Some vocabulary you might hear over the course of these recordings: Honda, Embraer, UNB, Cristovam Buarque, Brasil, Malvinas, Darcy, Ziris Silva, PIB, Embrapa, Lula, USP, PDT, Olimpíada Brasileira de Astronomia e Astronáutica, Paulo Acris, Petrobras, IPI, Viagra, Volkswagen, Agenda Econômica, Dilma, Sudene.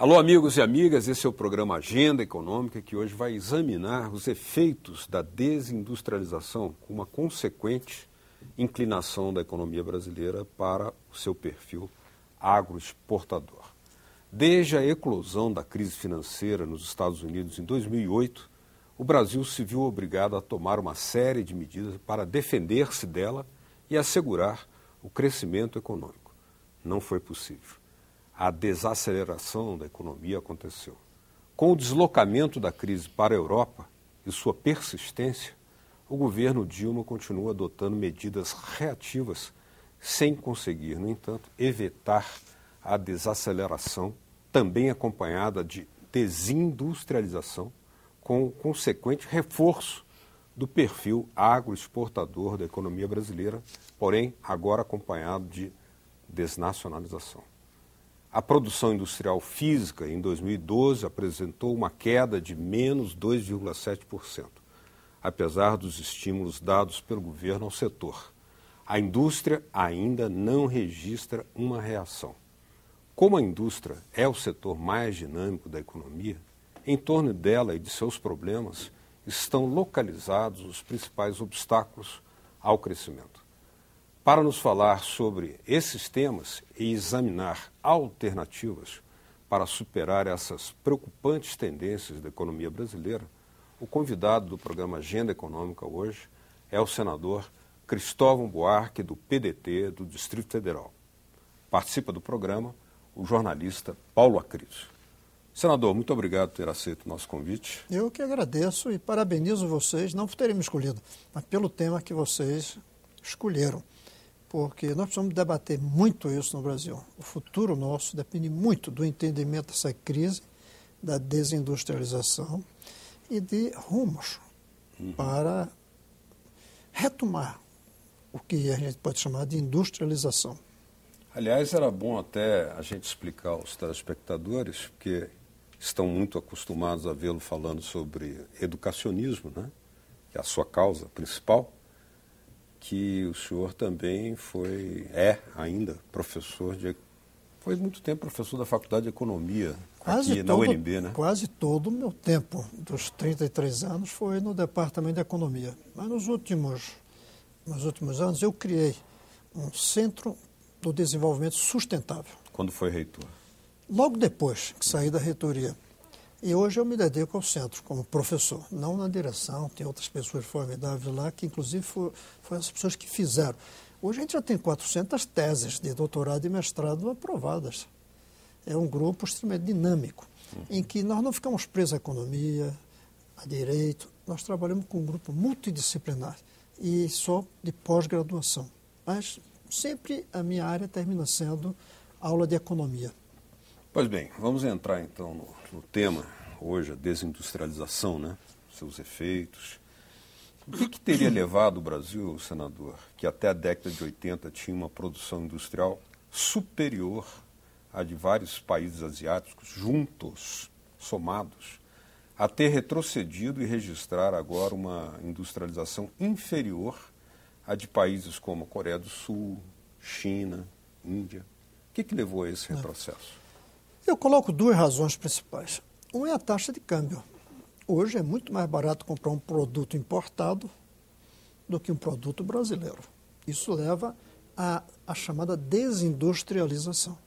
Alô, amigos e amigas, esse é o programa Agenda Econômica, que hoje vai examinar os efeitos da desindustrialização, uma consequente inclinação da economia brasileira para o seu perfil agroexportador. Desde a eclosão da crise financeira nos Estados Unidos em 2008, o Brasil se viu obrigado a tomar uma série de medidas para defender-se dela e assegurar o crescimento econômico. Não foi possível. A desaceleração da economia aconteceu. Com o deslocamento da crise para a Europa e sua persistência, o governo Dilma continua adotando medidas reativas, sem conseguir, no entanto, evitar a desaceleração, também acompanhada de desindustrialização, com o consequente reforço do perfil agroexportador da economia brasileira, porém agora acompanhado de desnacionalização. A produção industrial física, em 2012, apresentou uma queda de menos 2,7%, apesar dos estímulos dados pelo governo ao setor. A indústria ainda não registra uma reação. Como a indústria é o setor mais dinâmico da economia, em torno dela e de seus problemas estão localizados os principais obstáculos ao crescimento. Para nos falar sobre esses temas e examinar alternativas para superar essas preocupantes tendências da economia brasileira, o convidado do programa Agenda Econômica hoje é o senador Cristovam Buarque, do PDT do Distrito Federal. Participa do programa o jornalista Paulo Acris. Senador, muito obrigado por ter aceito o nosso convite. Eu que agradeço e parabenizo vocês, não por terem me escolhido, mas pelo tema que vocês escolheram. Porque nós precisamos debater muito isso no Brasil. O futuro nosso depende muito do entendimento dessa crise, da desindustrialização e de rumos para retomar o que a gente pode chamar de industrialização. Aliás, era bom até a gente explicar aos telespectadores, porque estão muito acostumados a vê-lo falando sobre educacionismo, né? Que é a sua causa principal. Que o senhor também é ainda professor de... Foi muito tempo professor da Faculdade de Economia, aqui na UNB, né? Quase todo o meu tempo, dos 33 anos, foi no Departamento de Economia. Mas nos últimos anos eu criei um Centro do Desenvolvimento Sustentável. Quando foi reitor? Logo depois que saí da reitoria. E hoje eu me dedico ao centro como professor, não na direção, tem outras pessoas formidáveis lá, que inclusive foram as pessoas que fizeram. Hoje a gente já tem 400 teses de doutorado e mestrado aprovadas. É um grupo extremamente dinâmico, em que nós não ficamos presos à economia, a direito, nós trabalhamos com um grupo multidisciplinar e só de pós-graduação. Mas sempre a minha área termina sendo aula de economia. Pois bem, vamos entrar então no tema hoje, a desindustrialização, né? Seus efeitos. O que teria levado o Brasil, senador, que até a década de 80 tinha uma produção industrial superior à de vários países asiáticos, juntos, somados, a ter retrocedido e registrar agora uma industrialização inferior à de países como a Coreia do Sul, China, Índia? O que levou a esse retrocesso? Eu coloco duas razões principais. Uma é a taxa de câmbio. Hoje é muito mais barato comprar um produto importado do que um produto brasileiro. Isso leva à chamada desindustrialização.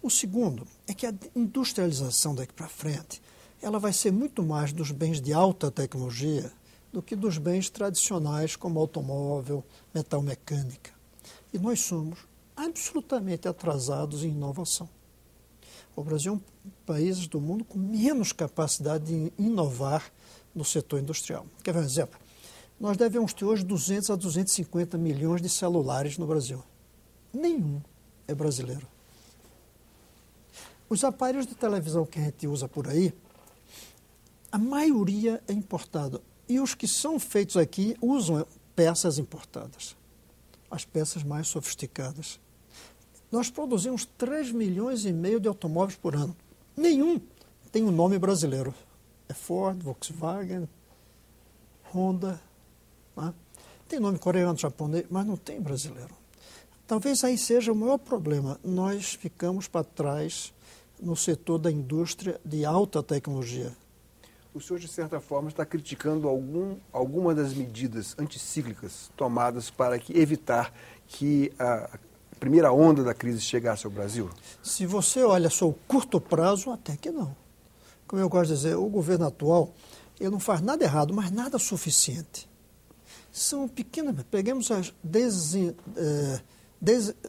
O segundo é que a industrialização daqui para frente, ela vai ser muito mais dos bens de alta tecnologia do que dos bens tradicionais como automóvel, metal mecânica. E nós somos absolutamente atrasados em inovação. O Brasil é um país do mundo com menos capacidade de inovar no setor industrial. Quer ver um exemplo? Nós devemos ter hoje 200 a 250 milhões de celulares no Brasil. Nenhum é brasileiro. Os aparelhos de televisão que a gente usa por aí, a maioria é importada. E os que são feitos aqui usam peças importadas, as peças mais sofisticadas. Nós produzimos 3 milhões e meio de automóveis por ano. Nenhum tem um nome brasileiro. É Ford, Volkswagen, Honda. Né? Tem nome coreano, japonês, mas não tem brasileiro. Talvez aí seja o maior problema. Nós ficamos para trás no setor da indústria de alta tecnologia. O senhor, de certa forma, está criticando alguma das medidas anticíclicas tomadas para evitar que a primeira onda da crise chegasse ao Brasil? Se você olha só o curto prazo, até que não. Como eu gosto de dizer, o governo atual ele não faz nada errado, mas nada suficiente. São pequenas... Pegamos a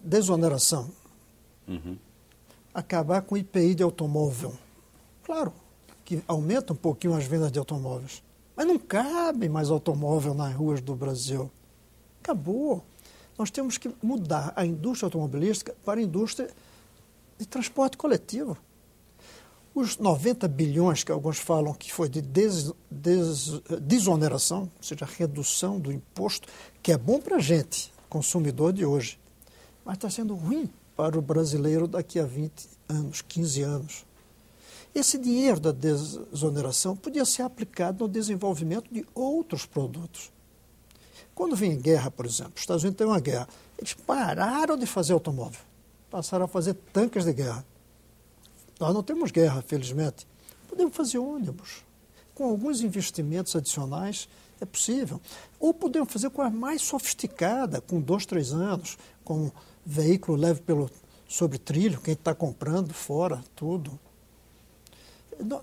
desoneração. Uhum. Acabar com o IPI de automóvel. Claro que aumenta um pouquinho as vendas de automóveis, mas não cabe mais automóvel nas ruas do Brasil. Acabou. Nós temos que mudar a indústria automobilística para a indústria de transporte coletivo. Os 90 bilhões que alguns falam que foi de desoneração, ou seja, redução do imposto, que é bom para a gente, consumidor de hoje, mas está sendo ruim para o brasileiro daqui a 20 anos, 15 anos. Esse dinheiro da desoneração podia ser aplicado no desenvolvimento de outros produtos. Quando vinha guerra, por exemplo, os Estados Unidos teve uma guerra, eles pararam de fazer automóvel, passaram a fazer tanques de guerra. Nós não temos guerra, felizmente. Podemos fazer ônibus. Com alguns investimentos adicionais, é possível. Ou podemos fazer com a mais sofisticada, com 2, 3 anos, com veículo leve sobre trilho, quem está comprando fora, tudo.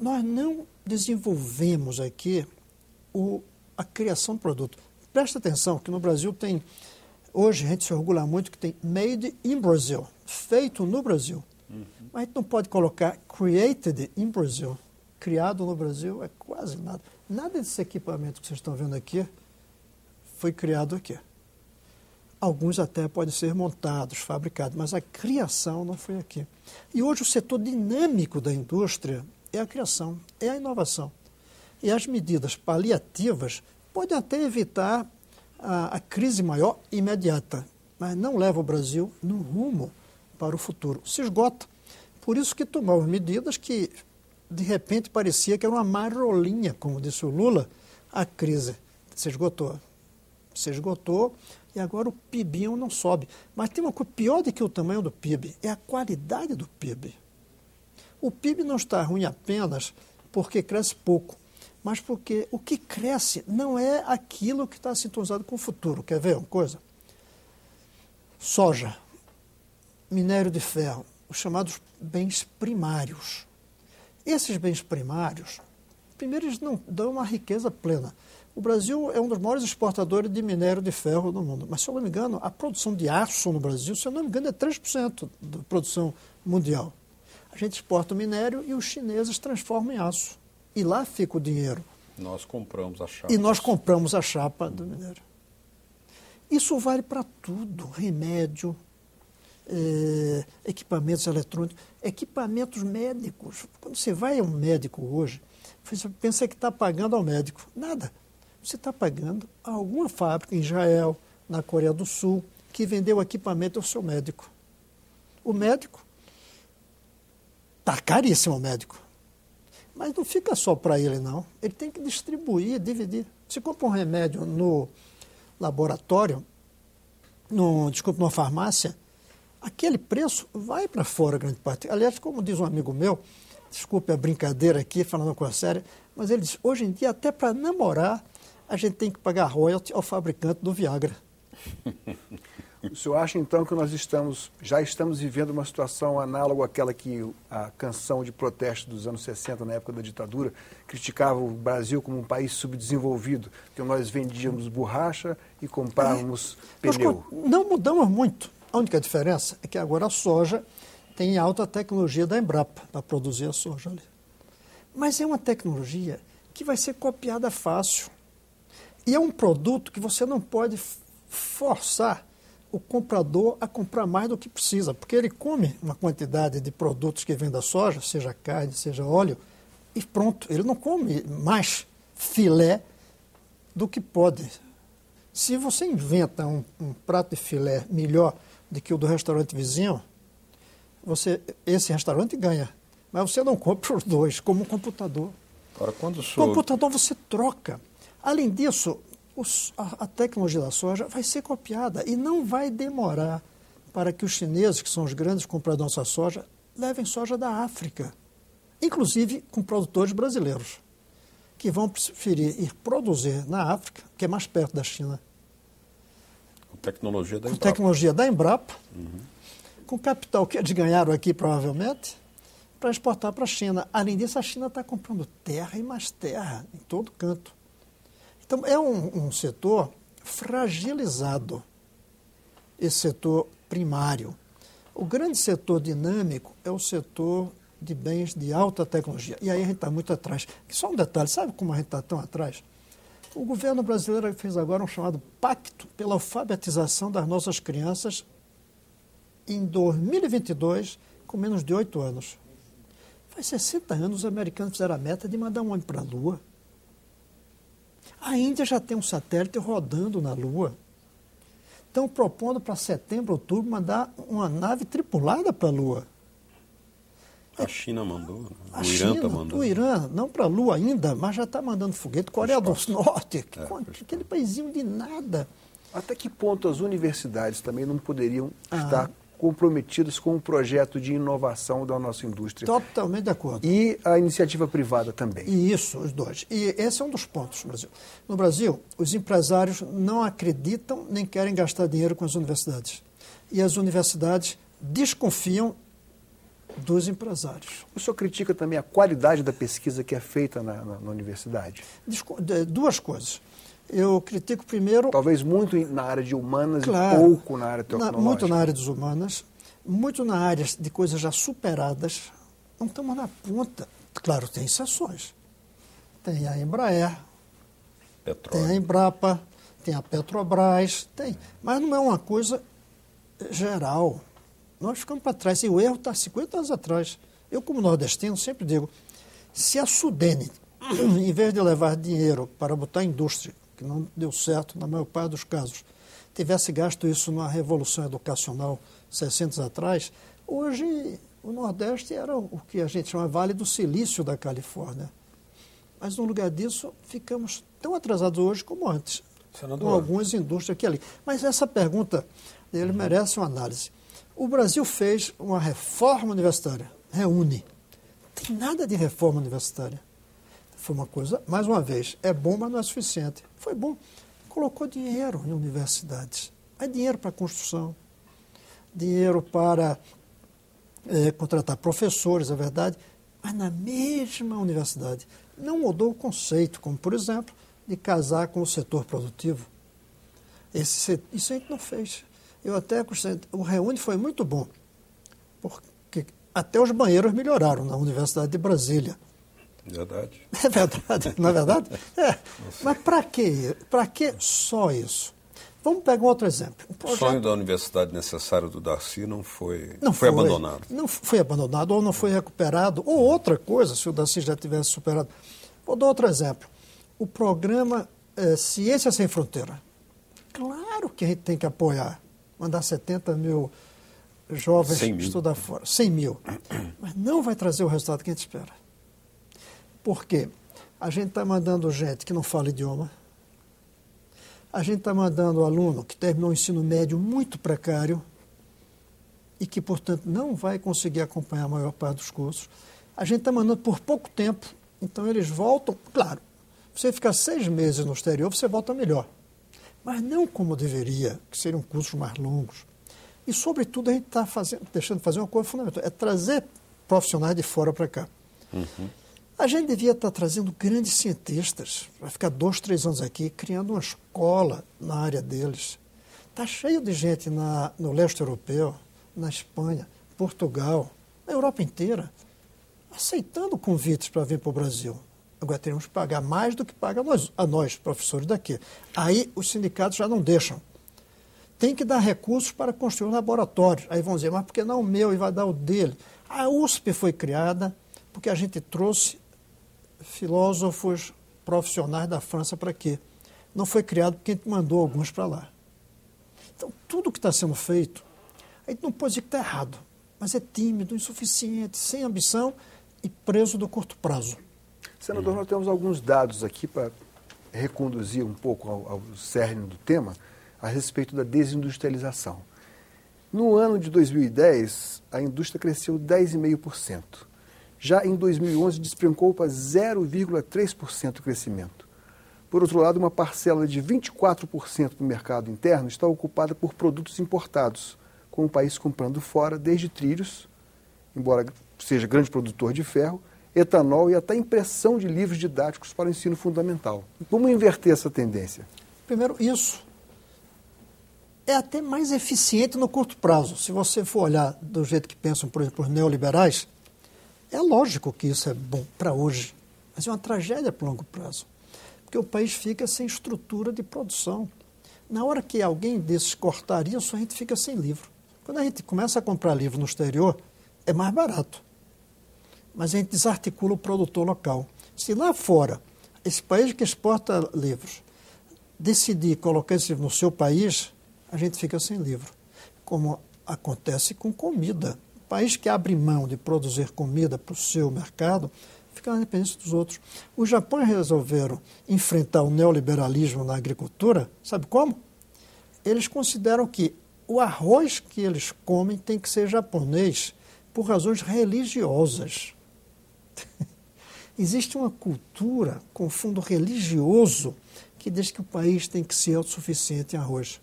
Nós não desenvolvemos aqui a criação de produto. Presta atenção que no Brasil tem... Hoje a gente se orgulha muito que tem Made in Brazil, feito no Brasil. Uhum. Mas a gente não pode colocar Created in Brazil. Criado no Brasil é quase nada. Nada desse equipamento que vocês estão vendo aqui foi criado aqui. Alguns até podem ser montados, fabricados, mas a criação não foi aqui. E hoje o setor dinâmico da indústria é a criação, é a inovação. E as medidas paliativas podem até evitar a crise maior imediata, mas não leva o Brasil no rumo para o futuro. Se esgota. Por isso que tomamos medidas que, de repente, parecia que era uma marolinha, como disse o Lula, a crise se esgotou. Se esgotou e agora o PIBinho não sobe. Mas tem uma coisa pior do que o tamanho do PIB, é a qualidade do PIB. O PIB não está ruim apenas porque cresce pouco, mas porque o que cresce não é aquilo que está sintonizado com o futuro. Quer ver uma coisa? Soja, minério de ferro, os chamados bens primários. Esses bens primários, primeiro, eles não dão uma riqueza plena. O Brasil é um dos maiores exportadores de minério de ferro no mundo. Mas, se eu não me engano, a produção de aço no Brasil, se eu não me engano, é 3% da produção mundial. A gente exporta o minério e os chineses transformam em aço. E lá fica o dinheiro. Nós compramos a chapa. E nós compramos a chapa do minério. Isso vale para tudo. Remédio, equipamentos eletrônicos, equipamentos médicos. Quando você vai a um médico hoje, você pensa que está pagando ao médico. Nada. Você está pagando a alguma fábrica em Israel, na Coreia do Sul, que vendeu equipamento ao seu médico. O médico, está caríssimo o médico, mas não fica só para ele, não. Ele tem que distribuir, dividir. Você compra um remédio no laboratório, numa farmácia, aquele preço vai para fora, grande parte. Aliás, como diz um amigo meu, desculpe a brincadeira aqui, falando uma coisa séria, mas ele diz, hoje em dia, até para namorar, a gente tem que pagar royalty ao fabricante do Viagra. O senhor acha, então, que nós já estamos vivendo uma situação análoga àquela que a canção de protesto dos anos 60, na época da ditadura, criticava o Brasil como um país subdesenvolvido, que nós vendíamos borracha e comprávamos pneu? Nós não mudamos muito. A única diferença é que agora a soja tem alta tecnologia da Embrapa para produzir a soja ali. Mas é uma tecnologia que vai ser copiada fácil. E é um produto que você não pode forçar o comprador a comprar mais do que precisa, porque ele come uma quantidade de produtos que vem da soja, seja carne, seja óleo, e pronto, ele não come mais filé do que pode. Se você inventa um prato de filé melhor do que o do restaurante vizinho, esse restaurante ganha, mas você não compra os dois, como um computador. Agora, computador você troca. Além disso, a tecnologia da soja vai ser copiada e não vai demorar para que os chineses, que são os grandes compradores da soja, levem soja da África, inclusive com produtores brasileiros, que vão preferir ir produzir na África, que é mais perto da China. Com tecnologia da Embrapa. Com tecnologia da Embrapa, com capital que eles ganharam aqui, provavelmente, para exportar para a China. Além disso, a China está comprando terra e mais terra em todo canto. Então, é um setor fragilizado, esse setor primário. O grande setor dinâmico é o setor de bens de alta tecnologia. E aí a gente está muito atrás. Só um detalhe, sabe como a gente está tão atrás? O governo brasileiro fez agora um chamado Pacto pela Alfabetização das Nossas Crianças em 2022, com menos de 8 anos. Faz 60 anos os americanos fizeram a meta de mandar um homem para a Lua. A Índia já tem um satélite rodando na Lua. Estão propondo para setembro, outubro, mandar uma nave tripulada para a Lua. A China mandou, o Irã está mandando. O Irã, não para a Lua ainda, mas já está mandando foguete. Coreia do Norte, aquele paizinho de nada. Até que ponto as universidades também não poderiam estar comprometidas com o projeto de inovação da nossa indústria? Totalmente de acordo. E a iniciativa privada também. E isso, os dois. E esse é um dos pontos no Brasil. No Brasil, os empresários não acreditam nem querem gastar dinheiro com as universidades. E as universidades desconfiam dos empresários. O senhor critica também a qualidade da pesquisa que é feita na universidade? Duas coisas. Eu critico primeiro... Talvez muito na área de humanas, claro, e pouco na área tecnológica. Muito na área das humanas, muito na área de coisas já superadas. Não estamos na ponta. Claro, tem exceções. Tem a Embraer, Petróleo. Tem a Embrapa, tem a Petrobras, tem. Mas não é uma coisa geral. Nós ficamos para trás. E o erro está 50 anos atrás. Eu, como nordestino, sempre digo, se a Sudene, em vez de levar dinheiro para botar a indústria, que não deu certo na maior parte dos casos, tivesse gasto isso numa revolução educacional 60 anos atrás, hoje o Nordeste era o que a gente chama Vale do Silício da Califórnia. Mas, no lugar disso, ficamos tão atrasados hoje como antes, com algumas indústrias aqui e ali. Mas essa pergunta, ele merece uma análise. O Brasil fez uma reforma universitária, reúne. Não tem nada de reforma universitária. Foi uma coisa, mais uma vez, é bom, mas não é suficiente. Foi bom, colocou dinheiro em universidades. Mas dinheiro para construção, dinheiro para contratar professores, é verdade, mas na mesma universidade. Não mudou o conceito, como, por exemplo, de casar com o setor produtivo. Isso a gente não fez. Eu até considero, o Reúne foi muito bom, porque até os banheiros melhoraram na Universidade de Brasília. Verdade. É verdade, não é verdade? É. Mas para quê? Para que só isso? Vamos pegar um outro exemplo. O sonho da universidade necessária do Darcy não foi abandonado. Não foi abandonado, ou não foi recuperado, ou outra coisa, se o Darcy já tivesse superado. Vou dar outro exemplo. O programa Ciência Sem Fronteiras. Claro que a gente tem que apoiar. Mandar 70 mil jovens estudar fora. 100 mil. Mas não vai trazer o resultado que a gente espera. Por quê? A gente está mandando gente que não fala idioma. A gente está mandando aluno que terminou o ensino médio muito precário e que, portanto, não vai conseguir acompanhar a maior parte dos cursos. A gente está mandando por pouco tempo. Então, eles voltam. Claro, você ficar 6 meses no exterior, você volta melhor. Mas não como deveria, que seriam cursos mais longos. E, sobretudo, a gente está deixando de fazer uma coisa fundamental, é trazer profissionais de fora para cá. A gente devia estar trazendo grandes cientistas, para ficar 2, 3 anos aqui, criando uma escola na área deles. Está cheio de gente no leste europeu, na Espanha, Portugal, na Europa inteira, aceitando convites para vir para o Brasil. Agora, teremos que pagar mais do que paga a nós, professores daqui. Aí, os sindicatos já não deixam. Tem que dar recursos para construir um laboratório. Aí vão dizer, mas por que não o meu e vai dar o dele? A USP foi criada porque a gente trouxe filósofos profissionais da França para quê? Não foi criado porque a gente mandou alguns para lá. Então, tudo que está sendo feito, a gente não pode dizer que está errado, mas é tímido, insuficiente, sem ambição e preso do curto prazo. Senador, nós temos alguns dados aqui para reconduzir um pouco ao cerne do tema a respeito da desindustrialização. No ano de 2010, a indústria cresceu 10,5%. Já em 2011, despencou para 0,3% o crescimento. Por outro lado, uma parcela de 24% do mercado interno está ocupada por produtos importados, com o país comprando fora desde trilhos, embora seja grande produtor de ferro, etanol e até impressão de livros didáticos para o ensino fundamental. Como inverter essa tendência? Primeiro, isso é até mais eficiente no curto prazo. Se você for olhar do jeito que pensam, por exemplo, os neoliberais, é lógico que isso é bom para hoje, mas é uma tragédia para o longo prazo, porque o país fica sem estrutura de produção. Na hora que alguém desses cortar isso, a gente fica sem livro. Quando a gente começa a comprar livro no exterior, é mais barato, mas a gente desarticula o produtor local. Se lá fora, esse país que exporta livros, decidir colocar esse livro no seu país, a gente fica sem livro, como acontece com comida. O país que abre mão de produzir comida para o seu mercado fica na dependência dos outros. Os Japões resolveram enfrentar o neoliberalismo na agricultura, sabe como? Eles consideram que o arroz que eles comem tem que ser japonês, por razões religiosas. Existe uma cultura com fundo religioso que diz que o país tem que ser autossuficiente em arroz.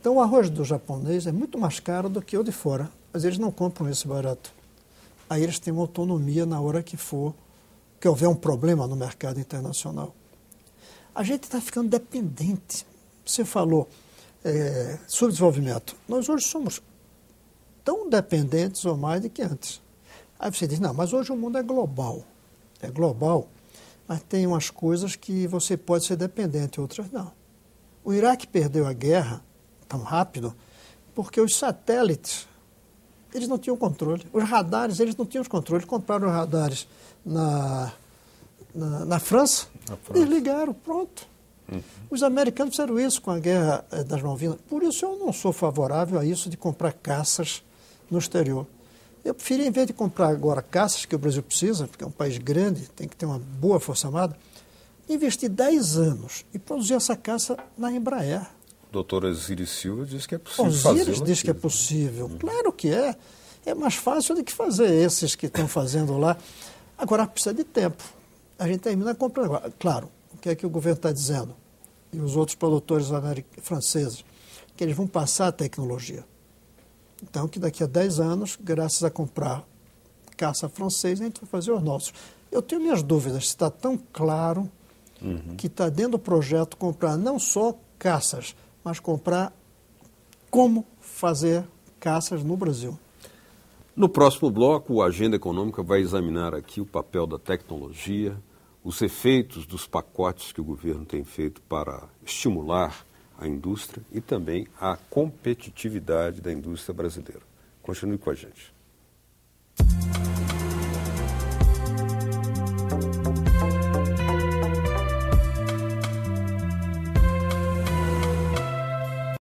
Então, o arroz do japonês é muito mais caro do que o de fora, mas eles não compram esse barato. Aí eles têm uma autonomia na hora que houver um problema no mercado internacional. A gente está ficando dependente. Você falou subdesenvolvimento. Nós hoje somos tão dependentes ou mais do que antes. Aí você diz, não, mas hoje o mundo é global. É global, mas tem umas coisas que você pode ser dependente, outras não. O Iraque perdeu a guerra tão rápido porque os satélites, eles não tinham controle. Os radares, eles não tinham os controles. Compraram os radares na França, desligaram, pronto. Uhum. Os americanos fizeram isso com a guerra das Malvinas. Por isso eu não sou favorável a isso de comprar caças no exterior. Eu prefiro, em vez de comprar agora caças, que o Brasil precisa, porque é um país grande, tem que ter uma boa força armada, investir 10 anos e produzir essa caça na Embraer. A doutora Ziris Silva diz que é possível fazer. Ziris diz que é possível. Claro que é. É mais fácil do que fazer esses que estão fazendo lá. Agora, precisa de tempo. A gente termina comprando agora. Claro, o que é que o governo está dizendo? E os outros produtores franceses? Que eles vão passar a tecnologia. Então, que daqui a 10 anos, graças a comprar caça francês, a gente vai fazer os nossos. Eu tenho minhas dúvidas se está tão claro que está dentro do projeto comprar não só caças, mas comprar como fazer caças no Brasil. No próximo bloco, o Agenda Econômica vai examinar aqui o papel da tecnologia, os efeitos dos pacotes que o governo tem feito para estimular a indústria e também a competitividade da indústria brasileira. Continue com a gente.